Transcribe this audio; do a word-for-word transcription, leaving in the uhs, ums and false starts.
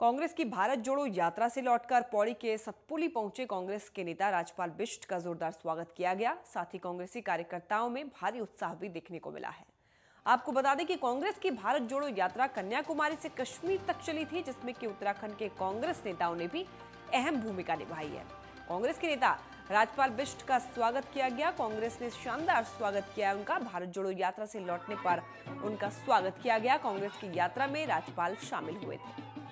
कांग्रेस की भारत जोड़ो यात्रा से लौटकर पौड़ी के सतपुली पहुंचे कांग्रेस के नेता राजपाल बिष्ट का जोरदार स्वागत किया गया। साथ ही कांग्रेसी कार्यकर्ताओं में भारी उत्साह भी देखने को मिला है। आपको बता दें कि कांग्रेस की भारत जोड़ो यात्रा कन्याकुमारी से कश्मीर तक चली थी, जिसमें कि उत्तराखंड के कांग्रेस नेताओं ने भी अहम भूमिका निभाई है। कांग्रेस के नेता राजपाल बिष्ट का स्वागत किया गया। कांग्रेस ने शानदार स्वागत किया उनका। भारत जोड़ो यात्रा से लौटने पर उनका स्वागत किया गया। कांग्रेस की यात्रा में राजपाल शामिल हुए थे।